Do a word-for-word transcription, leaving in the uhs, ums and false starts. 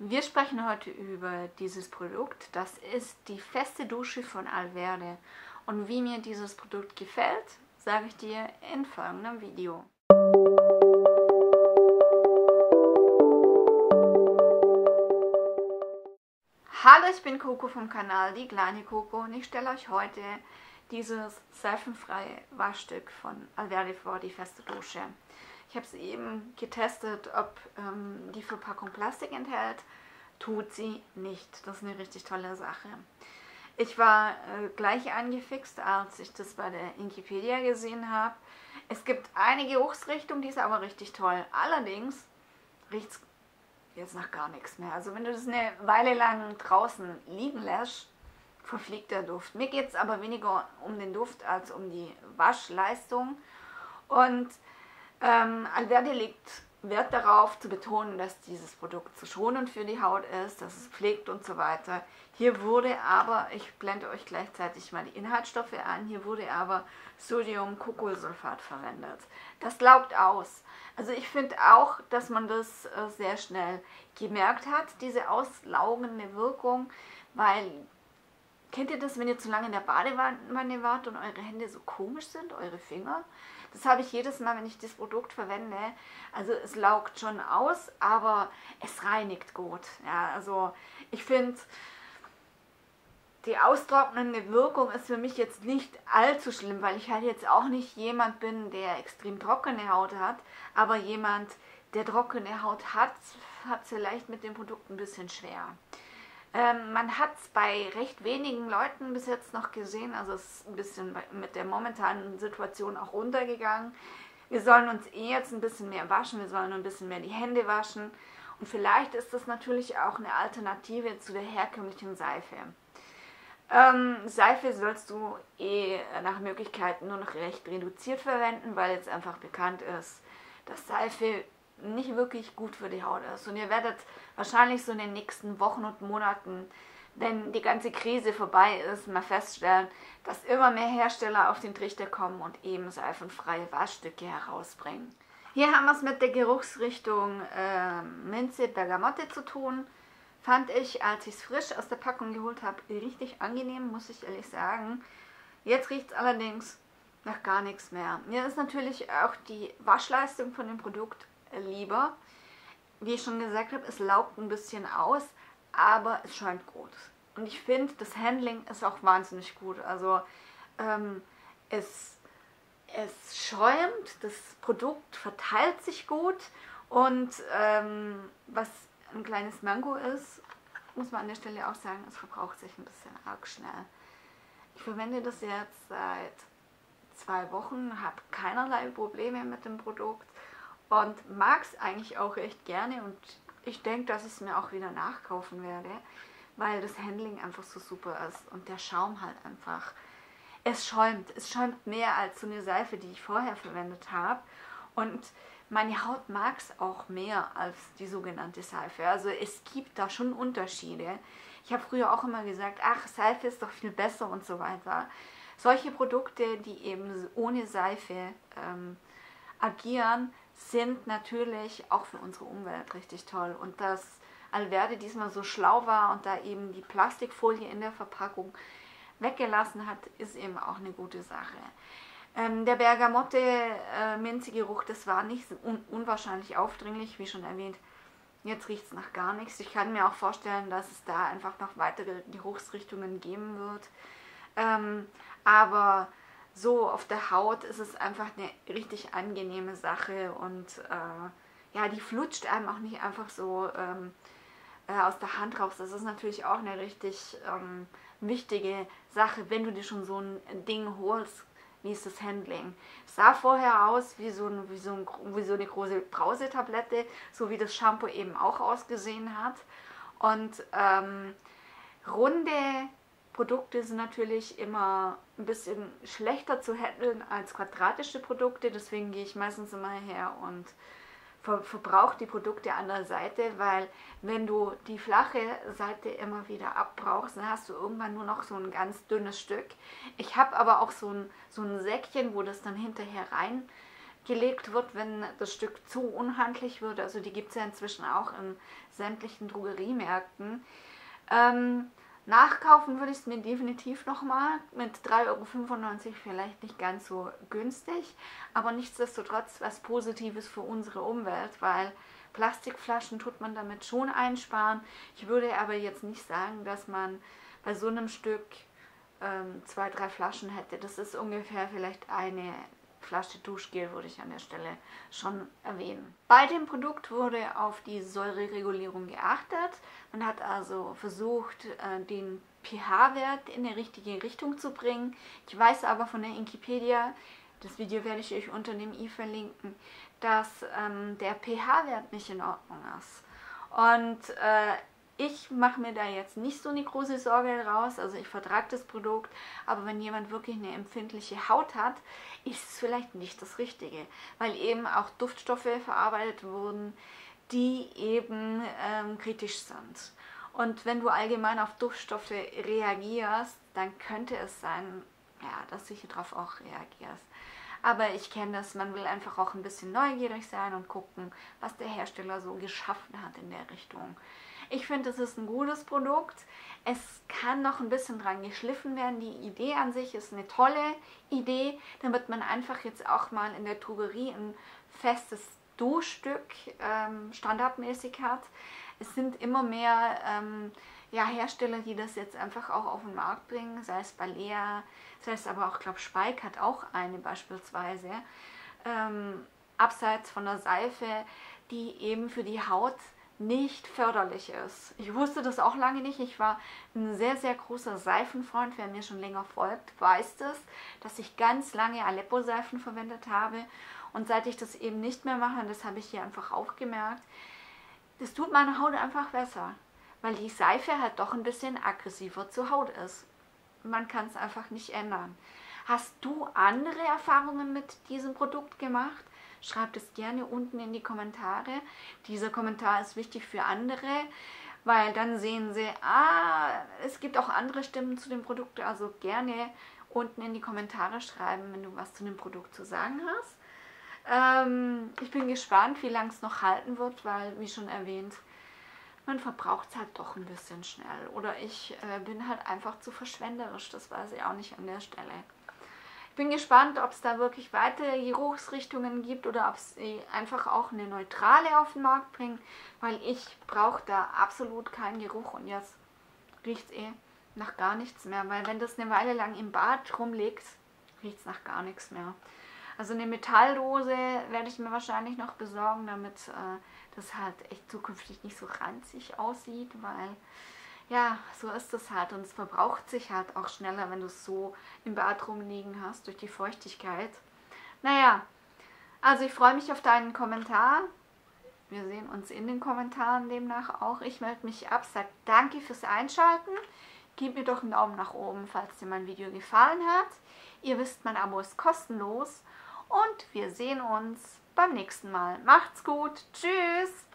Wir sprechen heute über dieses Produkt. Das ist die feste Dusche von Alverde. Und wie mir dieses Produkt gefällt, sage ich dir in folgendem Video. Hallo, ich bin Coco vom Kanal die kleine Coco und ich stelle euch heute dieses seifenfreie Waschstück von Alverde vor, die feste Dusche. Ich habe es eben getestet, ob ähm, die Verpackung Plastik enthält. Tut sie nicht. Das ist eine richtig tolle Sache. Ich war äh, gleich angefixt, als ich das bei der Wikipedia gesehen habe. Es gibt eine Geruchsrichtung, die ist aber richtig toll. Allerdings riecht es jetzt nach gar nichts mehr. Also wenn du das eine Weile lang draußen liegen lässt, verfliegt der Duft. Mir geht es aber weniger um den Duft als um die Waschleistung. Und Ähm, Alverde legt Wert darauf zu betonen, dass dieses Produkt zu schonend für die Haut ist, dass es pflegt und so weiter. Hier wurde aber, ich blende euch gleichzeitig mal die Inhaltsstoffe an, hier wurde aber Sodium-Kokosulfat verwendet. Das laugt aus. Also ich finde auch, dass man das äh, sehr schnell gemerkt hat, diese auslaugende Wirkung, weil, kennt ihr das, wenn ihr zu lange in der Badewanne wart und eure Hände so komisch sind, eure Finger? Das habe ich jedes Mal, wenn ich das Produkt verwende. Also es laugt schon aus, aber es reinigt gut. Ja, also ich finde, die austrocknende Wirkung ist für mich jetzt nicht allzu schlimm, weil ich halt jetzt auch nicht jemand bin, der extrem trockene Haut hat. Aber jemand, der trockene Haut hat, hat es vielleicht mit dem Produkt ein bisschen schwer. Ähm, man hat es bei recht wenigen Leuten bis jetzt noch gesehen, also es ist ein bisschen mit der momentanen Situation auch runtergegangen. Wir sollen uns eh jetzt ein bisschen mehr waschen, wir sollen ein bisschen mehr die Hände waschen und vielleicht ist das natürlich auch eine Alternative zu der herkömmlichen Seife. Ähm, Seife sollst du eh nach Möglichkeit nur noch recht reduziert verwenden, weil jetzt einfach bekannt ist, dass Seife nicht wirklich gut für die Haut ist. Und ihr werdet wahrscheinlich so in den nächsten Wochen und Monaten, wenn die ganze Krise vorbei ist, mal feststellen, dass immer mehr Hersteller auf den Trichter kommen und eben seifenfreie Waschstücke herausbringen. Hier haben wir es mit der Geruchsrichtung äh, Minze Bergamotte zu tun. Fand ich, als ich es frisch aus der Packung geholt habe, richtig angenehm, muss ich ehrlich sagen. Jetzt riecht es allerdings nach gar nichts mehr. Mir ist natürlich auch die Waschleistung von dem Produkt lieber. Wie ich schon gesagt habe, es laugt ein bisschen aus, aber es schäumt gut. Und ich finde, das Handling ist auch wahnsinnig gut. Also ähm, es, es schäumt, das Produkt verteilt sich gut und ähm, was ein kleines Manko ist, muss man an der Stelle auch sagen, es verbraucht sich ein bisschen arg schnell. Ich verwende das jetzt seit zwei Wochen, habe keinerlei Probleme mit dem Produkt. Und mag es eigentlich auch echt gerne und ich denke, dass ich es mir auch wieder nachkaufen werde, weil das Handling einfach so super ist und der Schaum halt einfach. Es schäumt, es schäumt mehr als so eine Seife, die ich vorher verwendet habe und meine Haut mag es auch mehr als die sogenannte Seife. Also es gibt da schon Unterschiede. Ich habe früher auch immer gesagt, ach, Seife ist doch viel besser und so weiter. Solche Produkte, die eben ohne Seife ähm, agieren, sind natürlich auch für unsere Umwelt richtig toll. Und dass Alverde diesmal so schlau war und da eben die Plastikfolie in der Verpackung weggelassen hat, ist eben auch eine gute Sache. Ähm, der Bergamotte-Minze-Geruch, äh, das war nicht un unwahrscheinlich aufdringlich, wie schon erwähnt. Jetzt riecht es nach gar nichts. Ich kann mir auch vorstellen, dass es da einfach noch weitere Geruchsrichtungen geben wird. Ähm, aber so auf der Haut ist es einfach eine richtig angenehme Sache und äh, ja, die flutscht einem auch nicht einfach so ähm, äh, aus der Hand raus. Das ist natürlich auch eine richtig ähm, wichtige Sache, wenn du dir schon so ein Ding holst, wie ist das Handling. Es sah vorher aus wie so, ein, wie, so ein, wie so eine große Brausetablette, so wie das Shampoo eben auch ausgesehen hat. Und ähm, runde Produkte sind natürlich immer ein bisschen schlechter zu handeln als quadratische Produkte, deswegen gehe ich meistens immer her und ver verbrauche die Produkte an der Seite, weil wenn du die flache Seite immer wieder abbrauchst, dann hast du irgendwann nur noch so ein ganz dünnes Stück. Ich habe aber auch so ein, so ein Säckchen, wo das dann hinterher rein gelegt wird, wenn das Stück zu unhandlich wird. Also die gibt es ja inzwischen auch in sämtlichen Drogeriemärkten. Ähm, nachkaufen würde ich es mir definitiv nochmal. Mit drei Euro fünfundneunzig vielleicht nicht ganz so günstig, aber nichtsdestotrotz was Positives für unsere Umwelt, weil Plastikflaschen tut man damit schon einsparen. Ich würde aber jetzt nicht sagen, dass man bei so einem Stück ähm, zwei, drei Flaschen hätte. Das ist ungefähr vielleicht eine Flasche Duschgel, würde ich an der Stelle schon erwähnen. Bei dem Produkt wurde auf die Säureregulierung geachtet. Man hat also versucht, den pH-Wert in die richtige Richtung zu bringen. Ich weiß aber von der Wikipedia, das Video werde ich euch unter dem i verlinken, dass ähm, der pH-Wert nicht in Ordnung ist. Und äh, ich mache mir da jetzt nicht so eine große Sorge raus, also ich vertrage das Produkt, aber wenn jemand wirklich eine empfindliche Haut hat, ist es vielleicht nicht das Richtige, weil eben auch Duftstoffe verarbeitet wurden, die eben ähm, kritisch sind. Und wenn du allgemein auf Duftstoffe reagierst, dann könnte es sein, ja, dass du hier drauf auch reagierst. Aber ich kenne das, man will einfach auch ein bisschen neugierig sein und gucken, was der Hersteller so geschaffen hat in der Richtung. Ich finde, es ist ein gutes Produkt. Es kann noch ein bisschen dran geschliffen werden. Die Idee an sich ist eine tolle Idee, damit man einfach jetzt auch mal in der Drogerie ein festes Duschstück ähm, standardmäßig hat. Es sind immer mehr ähm, ja, Hersteller, die das jetzt einfach auch auf den Markt bringen, sei es Balea, sei es aber auch, ich glaube, Speick hat auch eine beispielsweise, ähm, abseits von der Seife, die eben für die Haut nicht förderlich ist. Ich wusste das auch lange nicht. Ich war ein sehr, sehr großer Seifenfreund. Wer mir schon länger folgt, weiß das, dass ich ganz lange Aleppo-Seifen verwendet habe. Und seit ich das eben nicht mehr mache, das habe ich hier einfach auch gemerkt, das tut meine Haut einfach besser, weil die Seife halt doch ein bisschen aggressiver zur Haut ist. Man kann es einfach nicht ändern. Hast du andere Erfahrungen mit diesem Produkt gemacht? Schreibt es gerne unten in die Kommentare. Dieser Kommentar ist wichtig für andere, weil dann sehen sie, ah, es gibt auch andere Stimmen zu dem Produkt. Also gerne unten in die Kommentare schreiben, wenn du was zu dem Produkt zu sagen hast. Ähm, ich bin gespannt, wie lange es noch halten wird, weil, wie schon erwähnt, man verbraucht es halt doch ein bisschen schnell. Oder ich äh, bin halt einfach zu verschwenderisch, das weiß ich auch nicht an der Stelle. Ich bin gespannt, ob es da wirklich weitere Geruchsrichtungen gibt oder ob es einfach auch eine neutrale auf den Markt bringt, weil ich brauche da absolut keinen Geruch und jetzt riecht es eh nach gar nichts mehr, weil wenn das eine Weile lang im Bad rumliegt, riecht es nach gar nichts mehr. Also eine Metalldose werde ich mir wahrscheinlich noch besorgen, damit äh, das halt echt zukünftig nicht so ranzig aussieht, weil... ja, so ist es halt und es verbraucht sich halt auch schneller, wenn du es so im Bad rumliegen hast, durch die Feuchtigkeit. Naja, also ich freue mich auf deinen Kommentar. Wir sehen uns in den Kommentaren demnach auch. Ich melde mich ab, sag danke fürs Einschalten. Gib mir doch einen Daumen nach oben, falls dir mein Video gefallen hat. Ihr wisst, mein Abo ist kostenlos und wir sehen uns beim nächsten Mal. Macht's gut, tschüss!